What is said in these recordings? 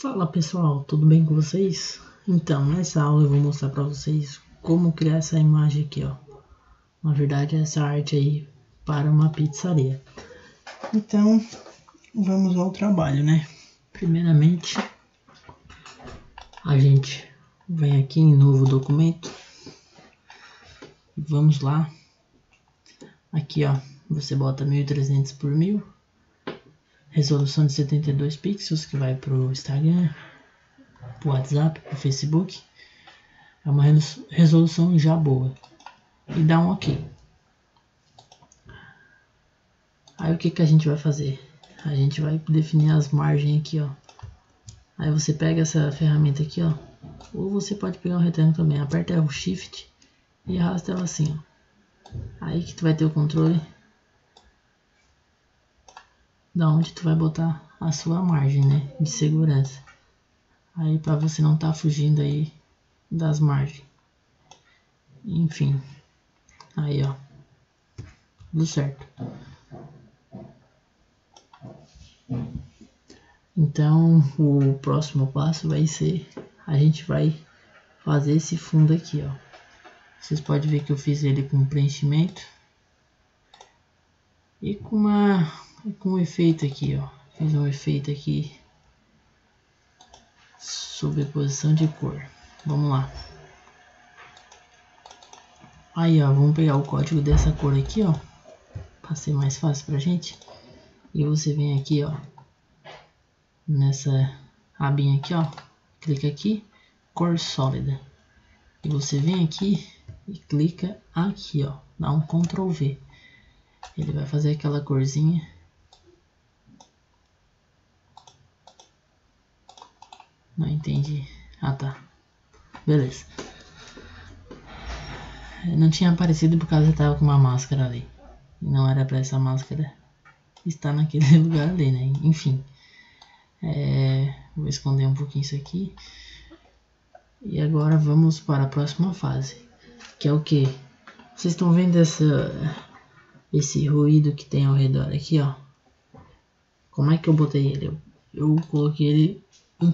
Fala pessoal, tudo bem com vocês? Então, nessa aula eu vou mostrar para vocês como criar essa imagem aqui, ó. Na verdade, essa arte aí para uma pizzaria. Então, vamos ao trabalho, né? Primeiramente, a gente vem aqui em novo documento. Vamos lá. Aqui, ó, você bota 1300 por 1000. Resolução de 72 pixels, que vai para o Instagram, para o WhatsApp, para o Facebook. É uma resolução já boa. E dá um OK. Aí o que, que a gente vai fazer? A gente vai definir as margens aqui, ó. Aí você pega essa ferramenta aqui, ó. Ou você pode pegar um retângulo também. Aperta o Shift e arrasta ela assim, ó. Aí que tu vai ter o controle da onde tu vai botar a sua margem, né, de segurança, aí para você não tá fugindo aí das margens. Enfim, aí ó, tudo certo. Então o próximo passo vai ser, a gente vai fazer esse fundo aqui, ó. Vocês podem ver que eu fiz ele com preenchimento e com um efeito aqui, ó. Fiz um efeito aqui, sobreposição de cor. Vamos lá. Aí, ó, vamos pegar o código dessa cor aqui, ó, para ser mais fácil pra gente. E você vem aqui, ó, nessa abinha aqui, ó, clica aqui, cor sólida. E você vem aqui e clica aqui, ó, dá um Ctrl V. Ele vai fazer aquela corzinha. Não entendi. Ah, tá. Beleza. Não tinha aparecido porque eu tava com uma máscara ali. Não era pra essa máscara estar naquele lugar ali, né? Enfim. Vou esconder um pouquinho isso aqui. E agora vamos para a próxima fase. Que é o que? Vocês estão vendo esse ruído que tem ao redor aqui, ó. Como é que eu botei ele? Eu coloquei ele... um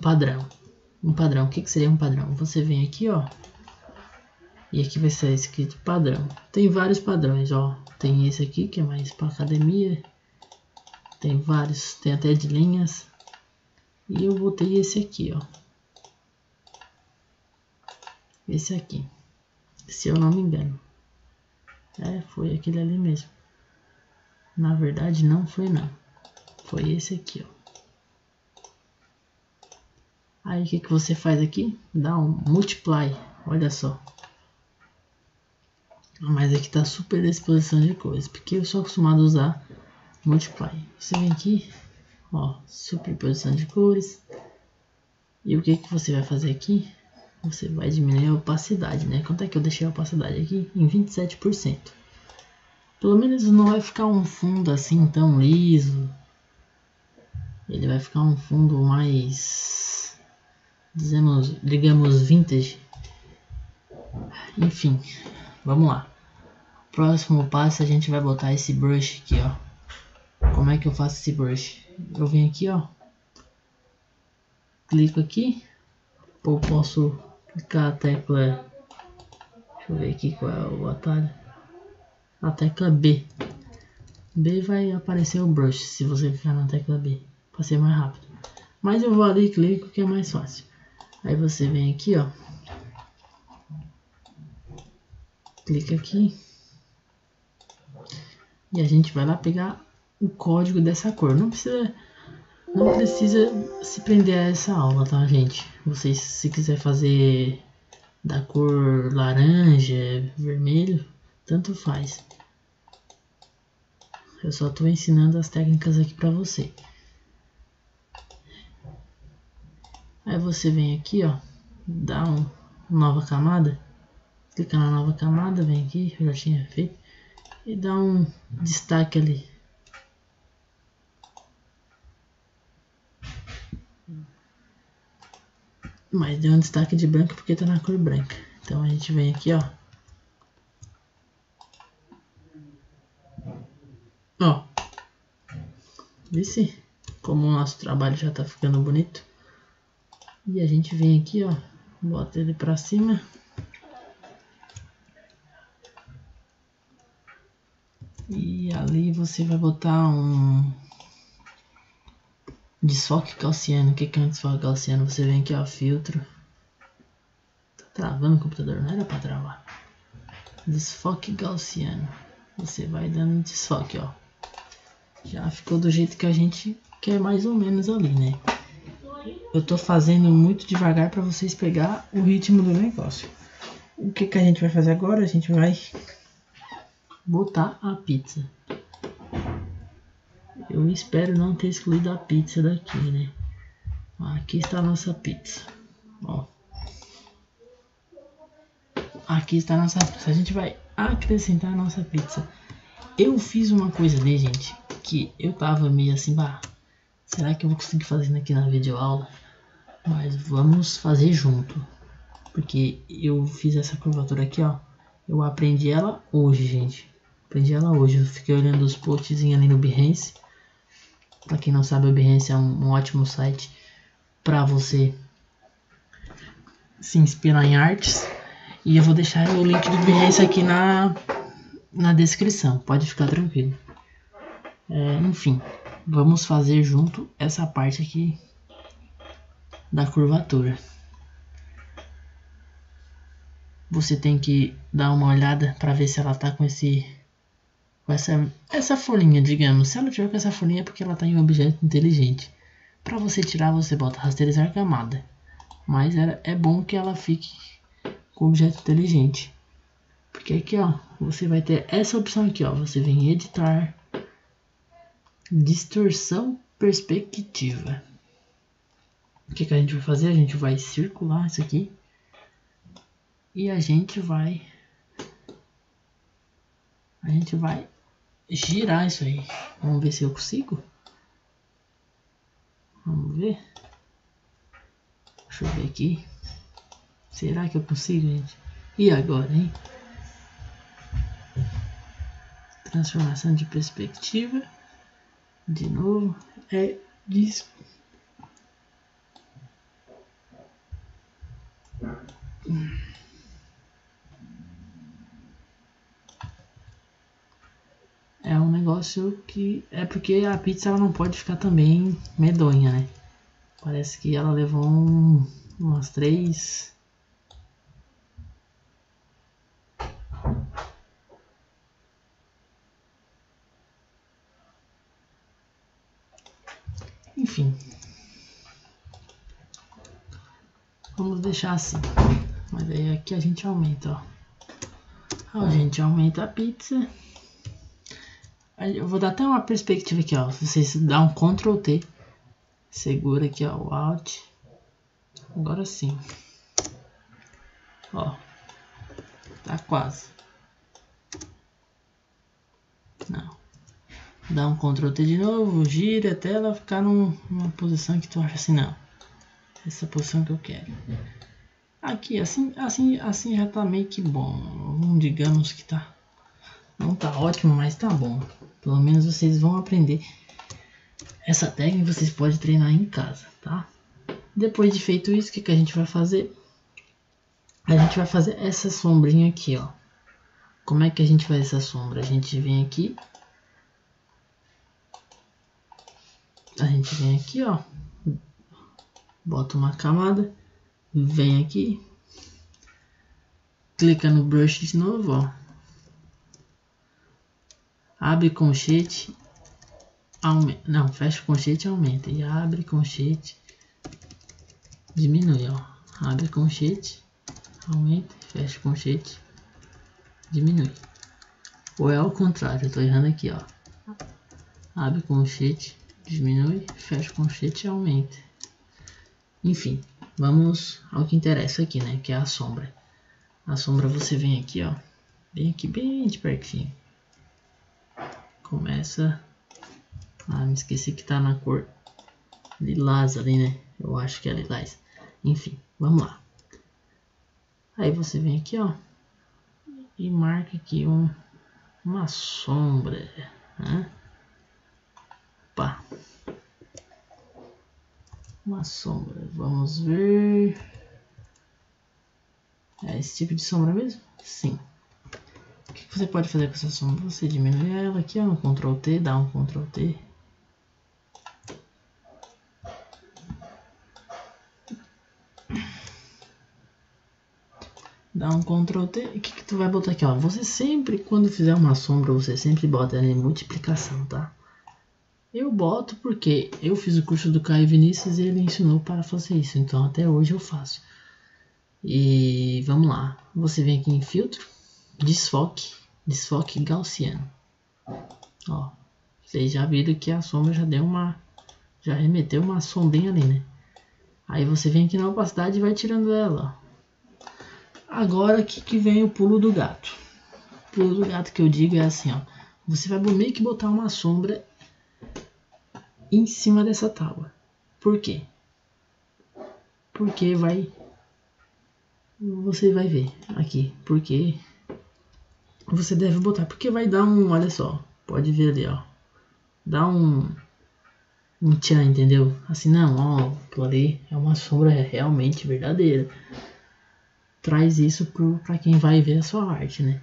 padrão, o que seria um padrão? Você vem aqui, ó, e aqui vai ser escrito padrão. Tem vários padrões, ó, tem esse aqui que é mais para academia, tem vários, tem até de linhas, e eu botei esse aqui, ó, esse aqui, se eu não me engano, foi aquele ali mesmo, na verdade não foi não, foi esse aqui, ó. Aí o que você faz aqui? Dá um multiply, olha só. Mas aqui tá super exposição de cores, porque eu sou acostumado a usar multiply. Você vem aqui, ó, superposição de cores. E o que você vai fazer aqui? Você vai diminuir a opacidade, né? Quanto é que eu deixei a opacidade aqui? Em 27%. Pelo menos não vai ficar um fundo assim tão liso. Ele vai ficar um fundo mais... digamos vintage. Enfim, vamos lá. Próximo passo, a gente vai botar esse brush aqui, ó. Como é que eu faço esse brush? Eu venho aqui, ó, clico aqui, ou posso clicar a tecla, deixa eu ver aqui qual é o atalho, a tecla B vai aparecer o brush, se você clicar na tecla B, para ser mais rápido. Mas eu vou ali e clico que é mais fácil. Aí você vem aqui, ó, clica aqui, e a gente vai lá pegar o código dessa cor. Não precisa se prender a essa aula, tá, gente? Vocês, se quiser fazer da cor laranja, vermelho, tanto faz. Eu só tô ensinando as técnicas aqui pra você. Aí você vem aqui, ó, dá uma nova camada, clica na nova camada, vem aqui, eu já tinha feito, e dá um destaque ali. Mas deu um destaque de branco porque tá na cor branca. Então a gente vem aqui, ó. Ó. Vê se como o nosso trabalho já tá ficando bonito. E a gente vem aqui, ó, bota ele pra cima. E ali você vai botar um desfoque gaussiano. O que é um desfoque gaussiano? Você vem aqui, ó, filtro. Tá travando o computador, não era pra travar. Desfoque gaussiano. Você vai dando desfoque, ó. Já ficou do jeito que a gente quer, mais ou menos ali, né? Eu tô fazendo muito devagar para vocês pegar o ritmo do negócio. O que que a gente vai fazer agora? A gente vai botar a pizza. Eu espero não ter excluído a pizza daqui, né? Aqui está a nossa pizza. Ó. Aqui está a nossa pizza. A gente vai acrescentar a nossa pizza. Eu fiz uma coisa ali, gente, que eu tava meio assim, bah, será que eu vou conseguir fazer aqui na videoaula? Mas vamos fazer junto, porque eu fiz essa curvatura aqui, ó. Eu aprendi ela hoje, gente. Aprendi ela hoje. Eu fiquei olhando os postzinhos ali no Behance. Pra quem não sabe, o Behance é um ótimo site pra você se inspirar em artes. E eu vou deixar o link do Behance aqui na descrição. Pode ficar tranquilo. É, enfim, vamos fazer junto essa parte aqui da curvatura. Você tem que dar uma olhada para ver se ela tá com essa folhinha, digamos. Se ela tiver com essa folhinha é porque ela tá em um objeto inteligente. Para você tirar, você bota rasterizar camada. Mas é bom que ela fique com objeto inteligente. Porque aqui, ó, você vai ter essa opção aqui, ó. Você vem editar, distorção perspectiva. O que que a gente vai fazer? A gente vai circular isso aqui. E a gente vai girar isso aí. Vamos ver se eu consigo. Vamos ver. Deixa eu ver aqui. Será que eu consigo, gente? E agora, hein? Transformação de perspectiva. De novo. É isso. É um negócio que... É porque a pizza ela não pode ficar também medonha, né? Parece que ela levou umas 3... Enfim. Vamos deixar assim. Mas aí aqui a gente aumenta, ó. A gente aumenta a pizza. Eu vou dar até uma perspectiva aqui, ó. Se vocês dá um Ctrl T, segura aqui, ó, o Alt. Agora sim. Ó. Tá quase. Não. Dá um Ctrl T de novo, gira até ela ficar numa posição que tu acha assim, não. Essa posição que eu quero. Aqui, assim já tá meio que bom. Não digamos que tá... Não tá ótimo, mas tá bom. Pelo menos vocês vão aprender essa técnica, vocês podem treinar em casa, tá? Depois de feito isso, o que que a gente vai fazer? A gente vai fazer essa sombrinha aqui, ó. Como é que a gente faz essa sombra? A gente vem aqui. A gente vem aqui, ó. Bota uma camada. Vem aqui. Clica no brush de novo, ó. Abre colchete, aumenta, não, fecha colchete, aumenta, e abre colchete, diminui, ó, abre colchete, aumenta, fecha colchete, diminui, ou é ao contrário, eu tô errando aqui, ó, abre colchete, diminui, fecha colchete, aumenta. Enfim, vamos ao que interessa aqui, né, que é a sombra. A sombra você vem aqui, ó, bem aqui, bem de pertinho. Começa... Ah, me esqueci que tá na cor lilás ali, né? Eu acho que é lilás. Enfim, vamos lá. Aí você vem aqui, ó. E marca aqui uma sombra. Né? Opa. Uma sombra, vamos ver. É esse tipo de sombra mesmo? Sim. O que você pode fazer com essa sombra? Você diminui ela aqui, ó, no Ctrl T, dá um Ctrl T. Dá um Ctrl T. O que tu vai botar aqui, ó? Você sempre, quando fizer uma sombra, você sempre bota ela em multiplicação, tá? Eu boto porque eu fiz o curso do Caio Vinícius e ele ensinou para fazer isso. Então até hoje eu faço. E vamos lá. Você vem aqui em filtro, desfoque, desfoque gaussiano. Ó, vocês já viram que a sombra já deu uma, já remeteu uma sombrinha ali, né? Aí você vem aqui na opacidade e vai tirando ela, ó. Agora aqui que vem o pulo do gato. O pulo do gato que eu digo é assim, ó. Você vai meio que botar uma sombra em cima dessa tábua. Por quê? Porque vai, você vai ver aqui, porque você deve botar, porque vai dar um, olha só, pode ver ali, ó, dá um tchan, entendeu? Assim, não, ó, aquilo ali é uma sombra realmente verdadeira. Traz isso para quem vai ver a sua arte, né?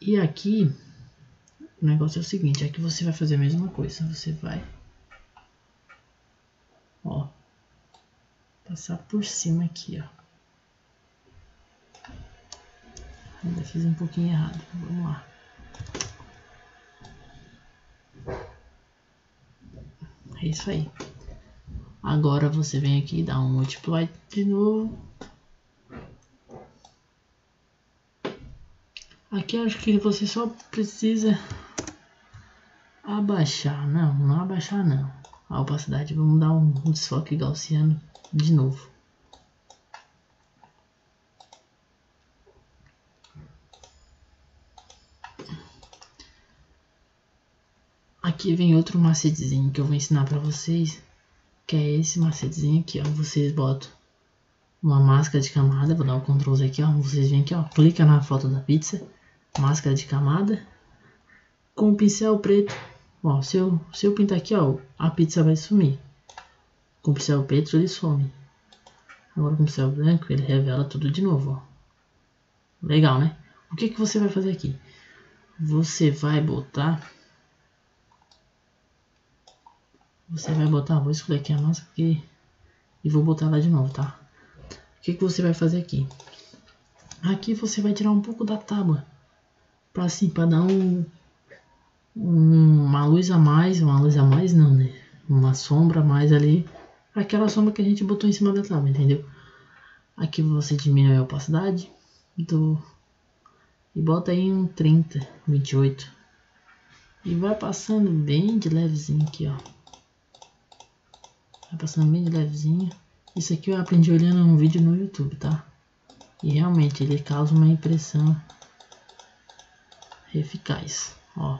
E aqui o negócio é o seguinte, aqui você vai fazer a mesma coisa, você vai, ó, passar por cima aqui, ó. Ainda fiz um pouquinho errado, vamos lá. É isso aí. Agora você vem aqui e dá um multiply de novo. Aqui acho que você só precisa abaixar, não abaixar não. A opacidade, vamos dar um desfoque gaussiano de novo. Aqui vem outro macetezinho que eu vou ensinar pra vocês, que é esse macetezinho aqui, ó. Vocês botam uma máscara de camada, vou dar um Ctrl Z aqui, ó. Vocês vêm aqui, ó, clica na foto da pizza, máscara de camada, com o pincel preto. Ó, se eu pintar aqui, ó, a pizza vai sumir. Com o pincel preto ele some. Agora com o pincel branco ele revela tudo de novo, ó. Legal, né? O que você vai fazer aqui? Você vai botar, vou escolher aqui a máscara aqui, e vou botar lá de novo, tá? O que você vai fazer aqui? Aqui você vai tirar um pouco da tábua, pra assim, pra dar uma luz a mais não, né? Uma sombra a mais ali, aquela sombra que a gente botou em cima da tábua, entendeu? Aqui você diminui a opacidade e bota aí um 30, 28 e vai passando bem de levezinho aqui, ó. Vai passando bem de levezinho. Isso aqui eu aprendi olhando um vídeo no YouTube, tá? E realmente ele causa uma impressão eficaz, ó.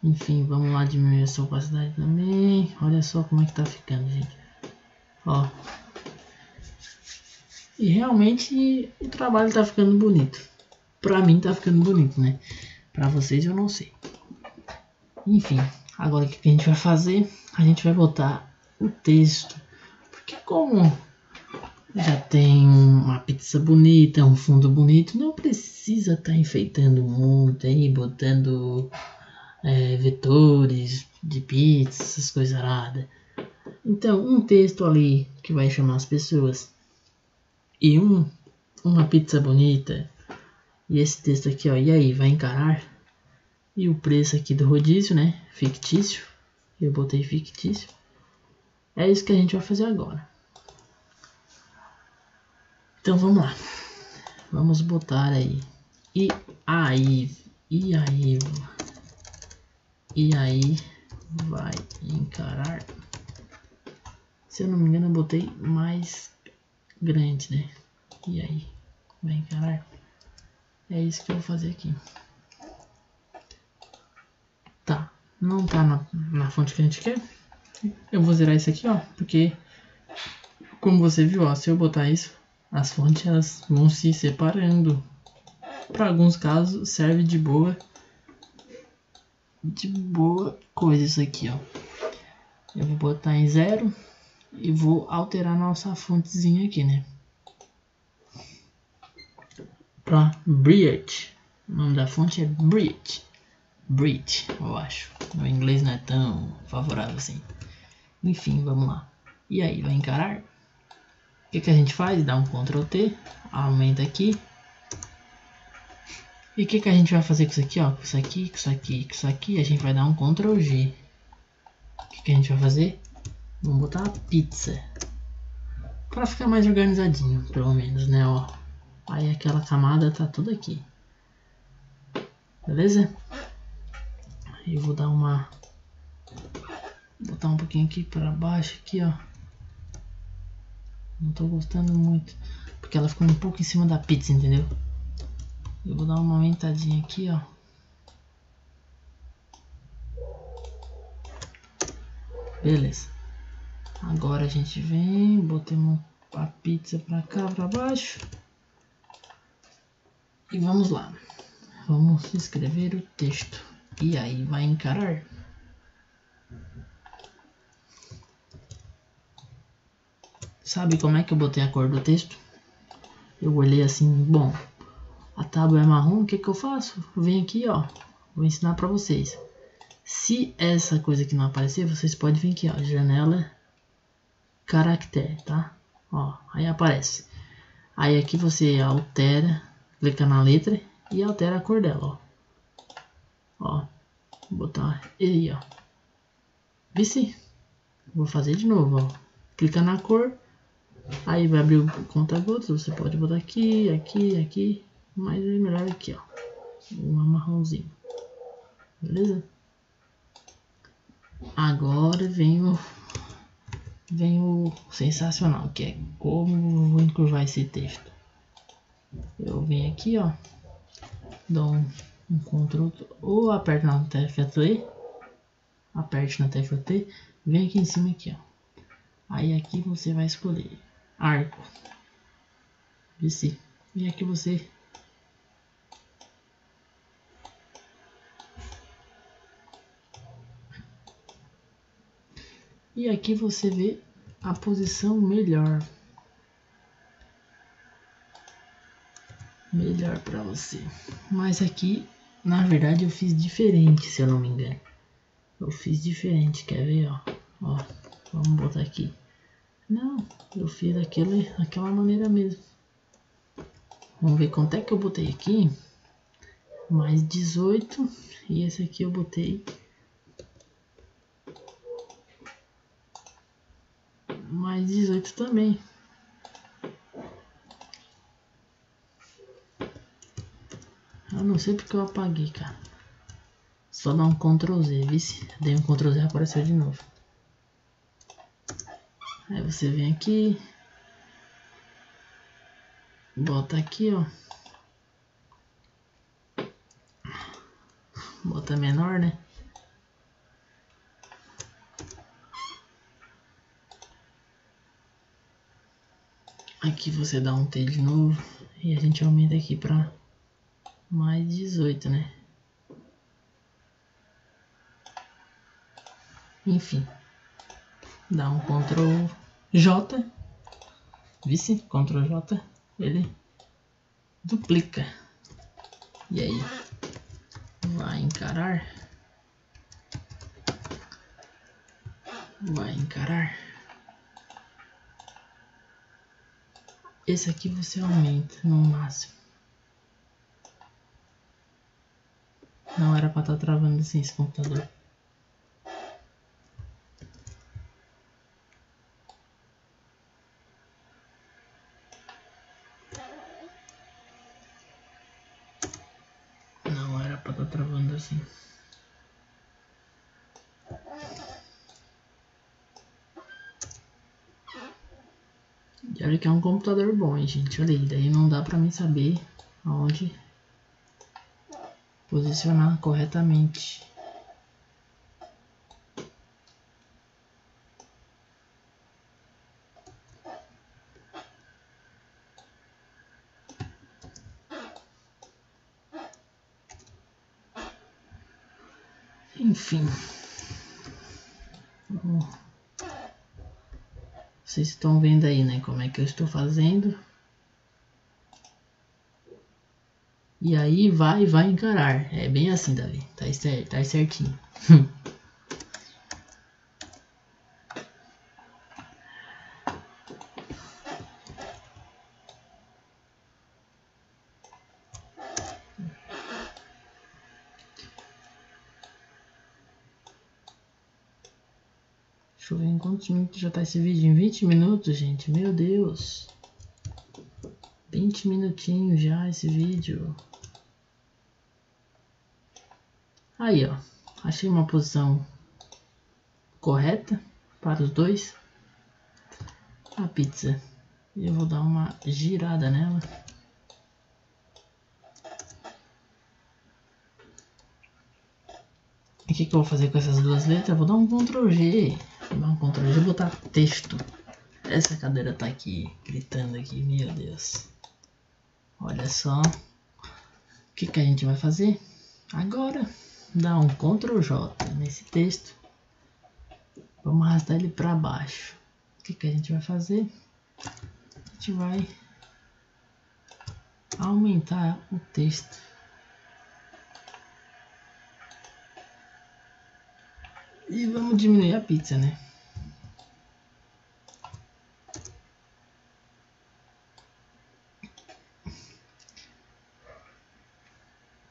Enfim, vamos lá diminuir essa opacidade também. Olha só como é que tá ficando, gente. Ó. E realmente o trabalho tá ficando bonito. Pra mim tá ficando bonito, né? Pra vocês eu não sei. Enfim, agora o que a gente vai fazer? A gente vai botar o texto. Porque como já tem uma pizza bonita, um fundo bonito, não precisa tá enfeitando muito aí, botando... vetores de pizza, essas coisas aradas. Então um texto ali que vai chamar as pessoas e uma pizza bonita, e esse texto aqui, ó, e aí vai encarar, e o preço aqui do rodízio, né, fictício, eu botei fictício. É isso que a gente vai fazer agora. Então vamos lá, vamos botar aí e aí vai encarar. Se eu não me engano eu botei mais grande, né? E aí vai encarar. É isso que eu vou fazer aqui. Tá, não tá na fonte que a gente quer. Eu vou zerar isso aqui, ó, porque como você viu, ó, se eu botar isso, as fontes elas vão se separando. Para alguns casos serve de boa coisa isso aqui, ó. Eu vou botar em 0 e vou alterar nossa fontezinha aqui, né? Pra Bridge. O nome da fonte é Bridge. Bridge, eu acho. Meu inglês não é tão favorável assim. Enfim, vamos lá. E aí, vai encarar? O que que a gente faz? Dá um Ctrl T, aumenta aqui. E o que que a gente vai fazer com isso aqui, ó? Com isso aqui, com isso aqui, com isso aqui. A gente vai dar um Ctrl G. O que que a gente vai fazer? Vamos botar a pizza. Pra ficar mais organizadinho, pelo menos, né, ó. Aí aquela camada tá toda aqui. Beleza? Eu vou dar uma... botar um pouquinho aqui pra baixo, aqui, ó. Não tô gostando muito, porque ela ficou um pouco em cima da pizza, entendeu? Eu vou dar uma aumentadinha aqui, ó. Beleza. Agora a gente vem, botamos a pizza pra cá, pra baixo. E vamos lá. Vamos escrever o texto. E aí, vai encarar? Sabe como é que eu botei a cor do texto? Eu olhei assim, bom, a tábua é marrom, o que que eu faço? Eu venho aqui, ó, vou ensinar pra vocês. Se essa coisa aqui não aparecer, vocês podem vir aqui, ó, janela, caractere, tá? Ó, aí aparece. Aí aqui você altera, clica na letra e altera a cor dela, ó. Ó, vou botar aí, ó. Vici? Vou fazer de novo, ó. Clica na cor. Aí vai abrir o conta-gotas, você pode botar aqui, aqui, aqui, mas é melhor aqui, ó, um marronzinho, beleza? Agora vem o sensacional, que é como eu vou encurvar esse texto. Eu venho aqui, ó, dou um Ctrl, ou aperto na TFT, vem aqui em cima, aqui, ó. Aí aqui você vai escolher arco, VC, e aqui você... E aqui você vê a posição melhor para você. Mas aqui, na verdade, eu fiz diferente, se eu não me engano. Eu fiz diferente, quer ver, ó? Ó, vamos botar aqui. Não, eu fiz daquela maneira mesmo. Vamos ver quanto é que eu botei aqui. Mais 18. E esse aqui eu botei... mais 18 também. Eu não sei porque eu apaguei, cara. Só dá um Ctrl Z, vice? Dei um Ctrl Z e apareceu de novo. Aí você vem aqui. Bota aqui, ó. Bota menor, né? Aqui você dá um T de novo e a gente aumenta aqui para mais 18, né? Enfim, dá um Ctrl J, vice, Ctrl J, ele duplica. E aí, vai encarar. Esse aqui você aumenta no máximo. Não era pra estar travando assim esse computador. Não era pra estar travando assim. Olha que é um computador bom, hein, gente? Olha aí, daí não dá pra mim saber aonde posicionar corretamente. Enfim. Vocês estão vendo aí, né, como é que eu estou fazendo. E aí vai encarar. É bem assim, Davi. Tá certinho. Deixa eu ver em quantos minutos já tá esse vídeo. Em 20 minutos, gente. Meu Deus. 20 minutinhos já esse vídeo. Aí, ó, achei uma posição correta para os dois. A pizza. E eu vou dar uma girada nela. E o que eu vou fazer com essas duas letras? Eu vou dar um Ctrl G. Vou dar um Ctrl G e botar texto. Essa cadeira tá aqui, gritando aqui, meu Deus. Olha só. O que que a gente vai fazer? Agora, dá um Ctrl J nesse texto. Vamos arrastar ele para baixo. O que que a gente vai fazer? A gente vai aumentar o texto. E vamos diminuir a pizza, né?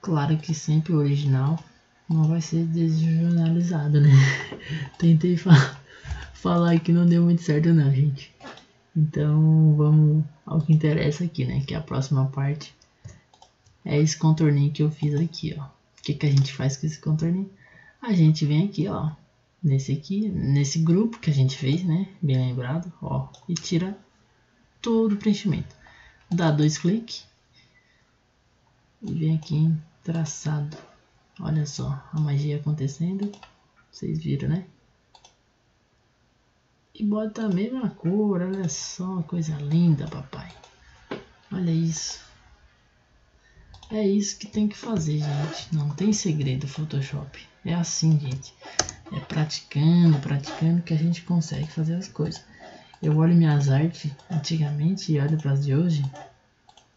Claro que sempre o original não vai ser desjornalizado, né? Tentei falar que não deu muito certo não, gente. Então vamos ao que interessa aqui, né? Que a próxima parte é esse contorninho que eu fiz aqui, ó. O que que a gente faz com esse contorninho? A gente vem aqui, ó. Nesse grupo que a gente fez, né? Bem lembrado, ó. E tira todo o preenchimento. Dá dois cliques. E vem aqui em traçado. Olha só, a magia acontecendo. Vocês viram, né? E bota a mesma cor, olha só, coisa linda, papai. Olha isso. É isso que tem que fazer, gente. Não tem segredo, Photoshop. É assim, gente. É praticando que a gente consegue fazer as coisas. Eu olho minhas artes antigamente e olho para as de hoje.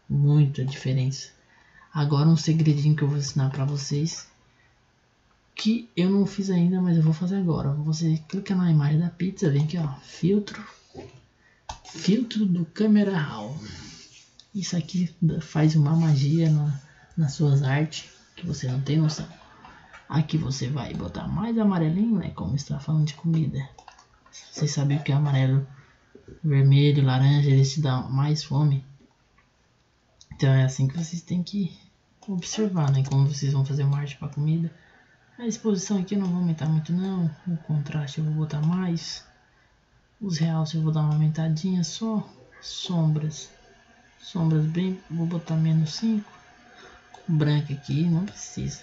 Muita diferença. Agora um segredinho que eu vou ensinar pra vocês, que eu não fiz ainda, mas eu vou fazer agora. Você clica na imagem da pizza, vem aqui, ó, filtro do Camera Raw. Isso aqui faz uma magia nas suas artes, que você não tem noção. Aqui você vai botar mais amarelinho, né, como está falando de comida. Vocês sabem o que é amarelo, vermelho, laranja, eles te dão mais fome. Então é assim que vocês têm que observar, né? Quando vocês vão fazer uma arte para comida. A exposição aqui eu não vou aumentar muito não. O contraste eu vou botar mais. Os realces eu vou dar uma aumentadinha só. Sombras. Sombras bem, vou botar menos 5. Branco aqui, não precisa.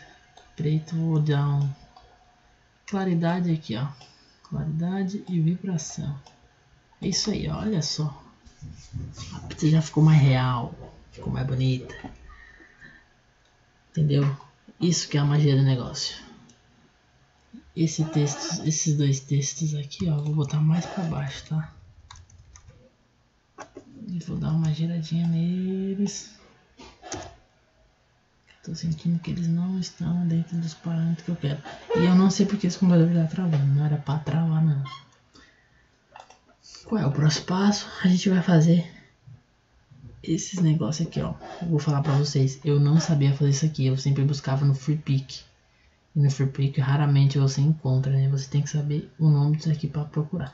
Preto vou dar um... Claridade aqui, ó. Claridade e vibração. É isso aí, olha só. A pizza já ficou mais real. Ficou mais bonita. Entendeu? Isso que é a magia do negócio. Esse texto, esses dois textos aqui, ó, vou botar mais pra baixo, tá? E vou dar uma giradinha neles. Tô sentindo que eles não estão dentro dos parâmetros que eu quero. E eu não sei porque esse computador tá travando. Não era pra travar, não. Qual é o próximo passo? A gente vai fazer... esses negócios aqui, ó. Eu vou falar pra vocês, eu não sabia fazer isso aqui. Eu sempre buscava no Freepik. E no Freepik raramente você encontra, né? Você tem que saber o nome disso aqui pra procurar.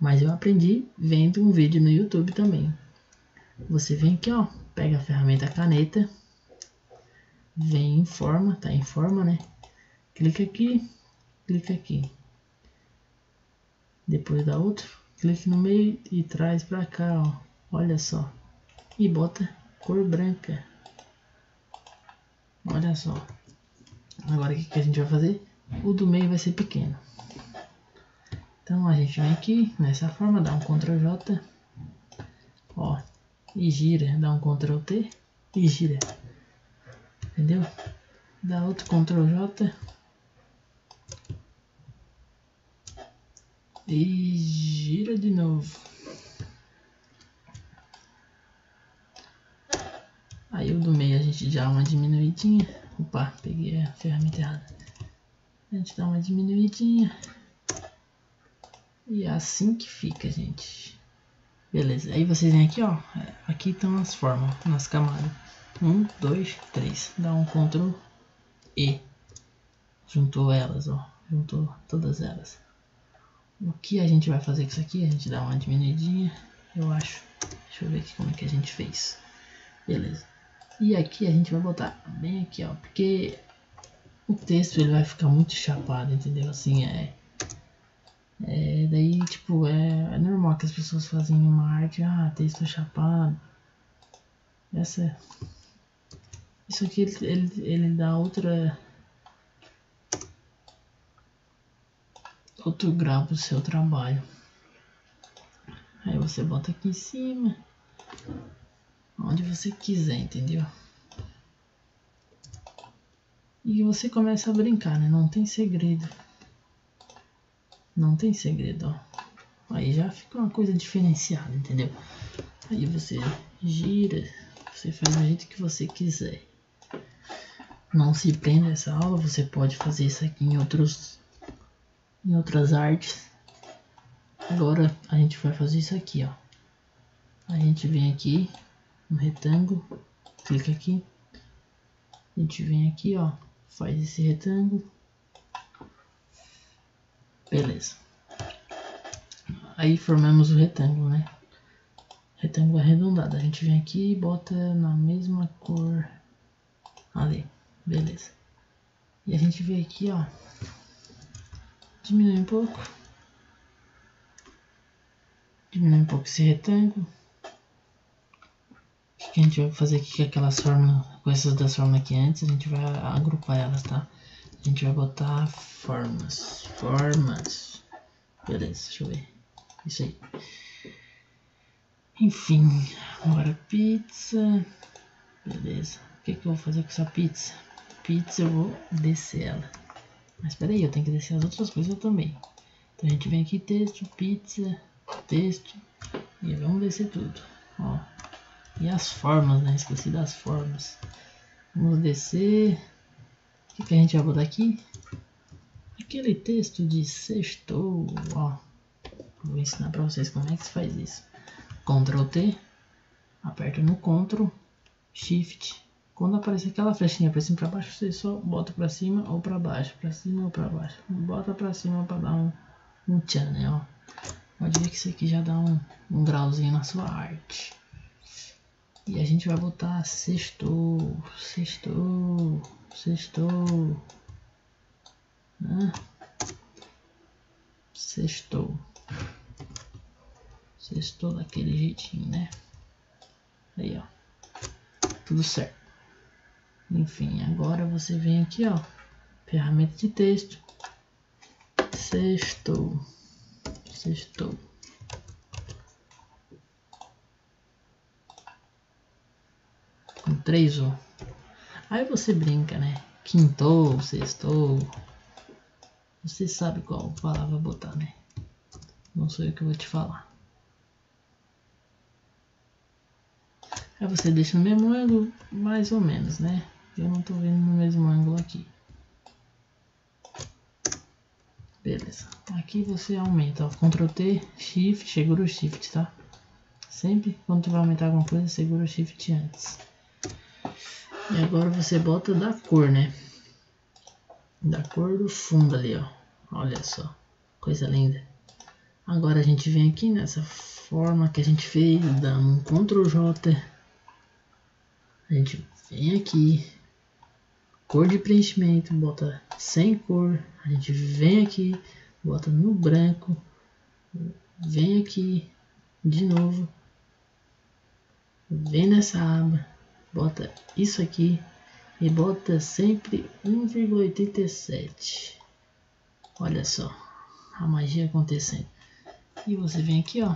Mas eu aprendi vendo um vídeo no YouTube também. Você vem aqui, ó. Pega a ferramenta caneta. Vem em forma, tá em forma, né? Clica aqui. Clica aqui. Depois da outra. Clica no meio e traz pra cá, ó. Olha só. E bota cor branca. Olha só. Agora o que a gente vai fazer? O do meio vai ser pequeno. Então a gente vem aqui nessa forma, dá um Ctrl J, ó, e gira. Dá um Ctrl T e gira. Entendeu? Dá outro Ctrl J e gira de novo. gente dá uma diminuidinha. Opa, peguei a ferramenta errada. A gente dá uma diminuidinha. E é assim que fica, gente. Beleza, aí vocês vêm aqui, ó. Aqui estão as formas, nas camadas. 1, 2, 3. Dá um Ctrl E. Juntou elas, ó. Juntou todas elas. O que a gente vai fazer com isso aqui? A gente dá uma diminuidinha, eu acho. Deixa eu ver aqui como é que a gente fez. Beleza. E aqui a gente vai botar bem aqui, ó. Porque o texto ele vai ficar muito chapado, entendeu? Assim, daí, tipo, é normal que as pessoas fazem uma arte, ah, texto chapado. Isso aqui ele dá outro grau pro seu trabalho. Aí você bota aqui em cima, onde você quiser, entendeu? E você começa a brincar, né? Não tem segredo. Não tem segredo, ó. Aí já fica uma coisa diferenciada, entendeu? Aí você gira, você faz do jeito que você quiser. Não se prenda a essa aula, você pode fazer isso aqui em outras artes. Agora a gente vai fazer isso aqui, ó. A gente vem aqui no retângulo, clica aqui, a gente vem aqui, ó, faz esse retângulo. Beleza, aí formamos o retângulo, né? Retângulo arredondado. A gente vem aqui e bota na mesma cor ali. Beleza, e a gente vem aqui, ó, diminui um pouco esse retângulo. O que a gente vai fazer aqui é aquelas formas, com essas das formas aqui antes, a gente vai agrupar elas, tá? A gente vai botar formas, beleza, deixa eu ver, isso aí. Enfim, agora pizza, beleza. O que que eu vou fazer com essa pizza? Pizza eu vou descer ela. Mas peraí, eu tenho que descer as outras coisas também. Então a gente vem aqui, texto, pizza, texto. E vamos descer tudo, ó. E as formas, né? Esqueci das formas. Vamos descer. O que a gente vai botar aqui? Aquele texto de sextou, ó. Vou ensinar pra vocês como é que se faz isso. Ctrl T. Aperta no Ctrl. Shift. Quando aparecer aquela flechinha para cima e para baixo, você só bota para cima ou para baixo, para cima ou para baixo. Bota para cima para dar um tchan, né? Ó. Pode ver que isso aqui já dá um grauzinho na sua arte. E a gente vai botar sextou. Né? Sextou daquele jeitinho, né? Aí, ó. Tudo certo. Enfim, agora você vem aqui, ó, ferramenta de texto, sextou. Com 3, ó. Aí você brinca, né? Quintou, sextou. Você sabe qual palavra botar, né? Não sou eu que vou te falar. Aí você deixa no mesmo ângulo, mais ou menos, né? Eu não tô vendo no mesmo ângulo aqui. Beleza. Aqui você aumenta, ó. Ctrl T, Shift, segura o Shift, tá? Sempre quando tu vai aumentar alguma coisa, segura o Shift antes. E agora você bota da cor, né? Da cor do fundo ali, ó. Olha só. Coisa linda. Agora a gente vem aqui nessa forma que a gente fez, dá um Ctrl J. A gente vem aqui, cor de preenchimento, bota sem cor, a gente vem aqui, bota no branco, vem aqui, de novo, vem nessa aba, bota isso aqui e bota sempre 1,87. Olha só, a magia acontecendo. E você vem aqui, ó,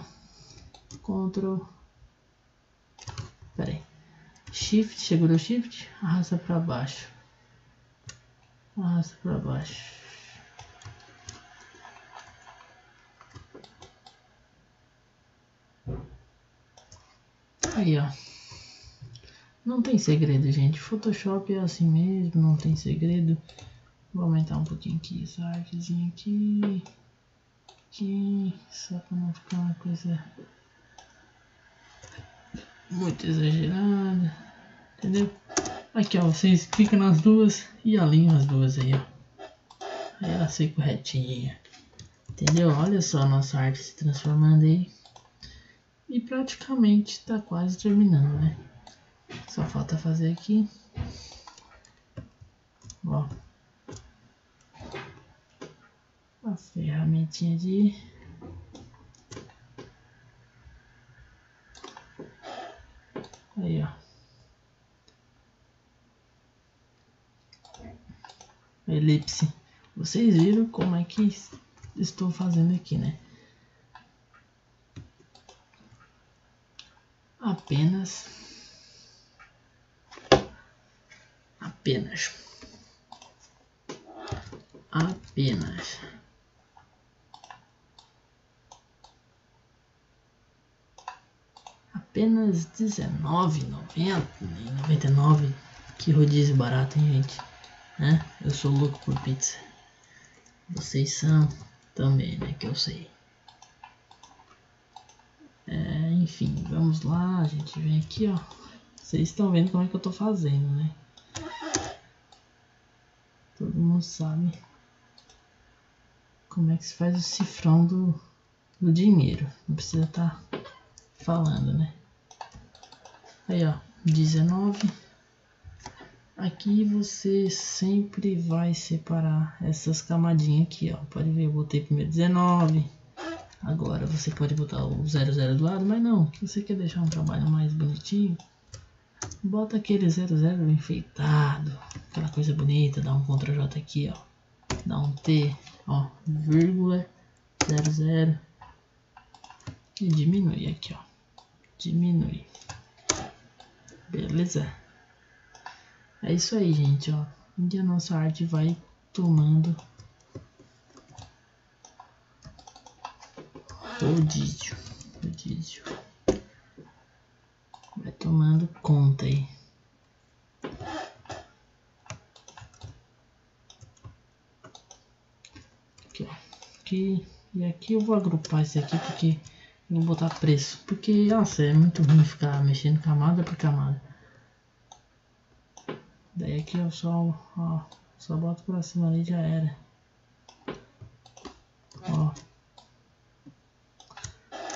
Shift, segura o Shift, arrasta para baixo. Arrasta para baixo. Aí, ó. Não tem segredo, gente. Photoshop é assim mesmo, não tem segredo. Vou aumentar um pouquinho aqui essa artezinha aqui. Aqui, só para não ficar uma coisa muito exagerada, entendeu? Aqui, ó, vocês clicam nas duas e alinham as duas aí, ó. Aí ela fica retinha, entendeu? Olha só a nossa arte se transformando aí. E praticamente tá quase terminando, né? Só falta fazer aqui. Ó. A ferramentinha de... Aí, ó. Elipse. Vocês viram como é que estou fazendo aqui, né? Apenas. Apenas R$19,90, R$99, que rodízio barato, hein, gente, né? Eu sou louco por pizza. Vocês são também, né, que eu sei. É, enfim, vamos lá, a gente vem aqui, ó. Vocês estão vendo como é que eu tô fazendo, né? Todo mundo sabe como é que se faz o cifrão do dinheiro. Não precisa estar falando, né? Aí, ó, 19. Aqui você sempre vai separar essas camadinhas aqui, ó. Pode ver, eu botei primeiro 19. Agora você pode botar o 00 do lado, mas não. Se você quer deixar um trabalho mais bonitinho, bota aquele 00 enfeitado, aquela coisa bonita. Dá um Ctrl J aqui, ó. Dá um T, ó, vírgula 00 e diminui aqui, ó. Diminui. Beleza? É isso aí, gente, ó. E a nossa arte vai tomando rodízio. Vai tomando conta aí. Aqui, ó. Aqui. E aqui eu vou agrupar esse aqui porque... Vou botar preço, porque, nossa, é muito ruim ficar mexendo camada por camada. Daí aqui eu só, ó, só boto pra cima ali e já era. Ó.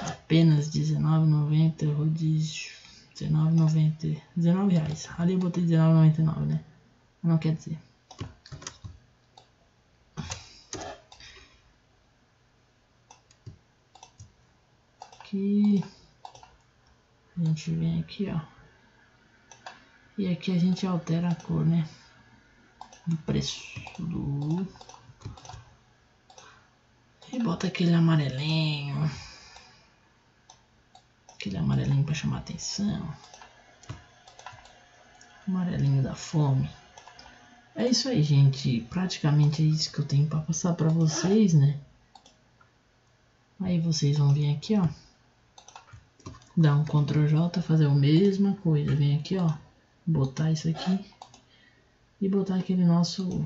Apenas R$19,90, rodízio, R$19,90, R$19. Ali eu botei R$19,99, né? Não quer dizer. Aqui. A gente vem aqui, ó. E aqui a gente altera a cor, né? Do preço do... E bota aquele amarelinho. Aquele amarelinho para chamar atenção. Amarelinho da fome. É isso aí, gente. Praticamente é isso que eu tenho para passar para vocês, né? Aí vocês vão vir aqui, ó. Dar um Ctrl J, fazer a mesma coisa. Vem aqui, ó, botar isso aqui e botar aquele nosso,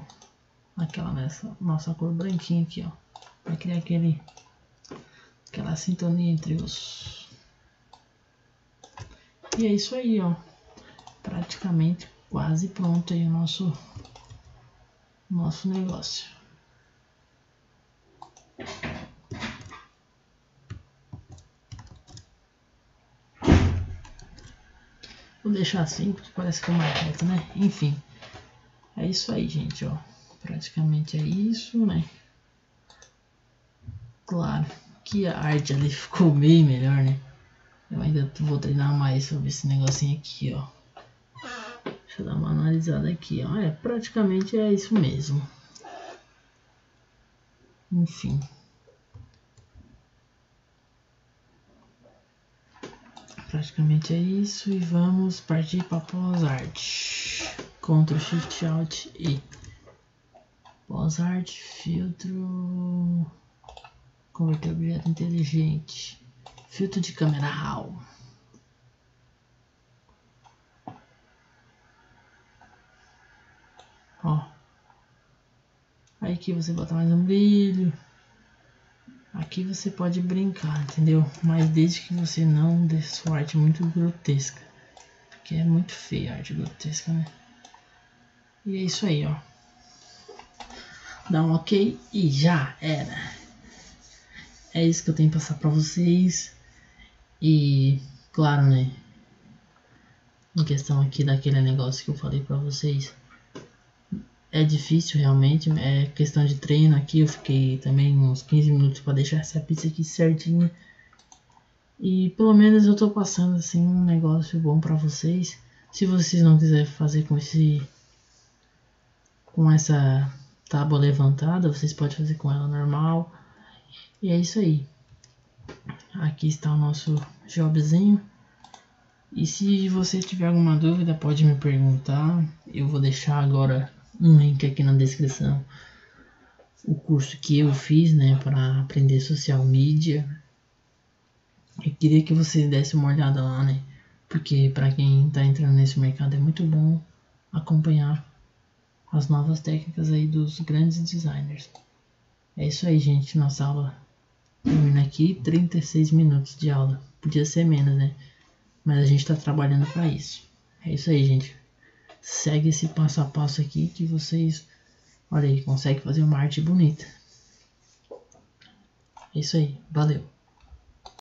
aquela nossa cor branquinha aqui, ó, para criar aquela sintonia entre os... E é isso aí, ó. Praticamente quase pronto aí o nosso negócio. Vou deixar assim porque parece que é uma reta, né? Enfim, é isso aí, gente, ó. Praticamente é isso, né? Claro que a arte ali ficou bem melhor, né? Eu ainda vou treinar mais sobre esse negocinho aqui, ó. Deixa eu dar uma analisada aqui, ó. É, praticamente é isso mesmo. Enfim. Praticamente é isso e vamos partir para pós-arte. Ctrl Shift Alt e pós-arte, filtro, converter objeto inteligente, filtro de câmera Raw. Ó. Aí aqui você bota mais um brilho. Aqui você pode brincar, entendeu? Mas desde que você não dê sua arte muito grotesca. Porque é muito feia a arte grotesca, né? E é isso aí, ó. Dá um ok e já era. É isso que eu tenho que passar pra vocês. E, claro, né? Em questão aqui daquele negócio que eu falei pra vocês. É difícil realmente, é questão de treino aqui, eu fiquei também uns 15 minutos para deixar essa pizza aqui certinha. E pelo menos eu tô passando assim um negócio bom para vocês. Se vocês não quiserem fazer com essa tábua levantada, vocês podem fazer com ela normal. E é isso aí. Aqui está o nosso jobzinho. E se você tiver alguma dúvida, pode me perguntar. Eu vou deixar agora um link aqui na descrição, o curso que eu fiz, né, para aprender social media. Eu queria que você desse uma olhada lá, né, porque para quem tá entrando nesse mercado é muito bom acompanhar as novas técnicas aí dos grandes designers. É isso aí, gente, nossa aula termina aqui, 36 minutos de aula, podia ser menos, né, mas a gente tá trabalhando para isso. É isso aí, gente. Segue esse passo a passo aqui que vocês, olha aí, conseguem fazer uma arte bonita. É isso aí, valeu!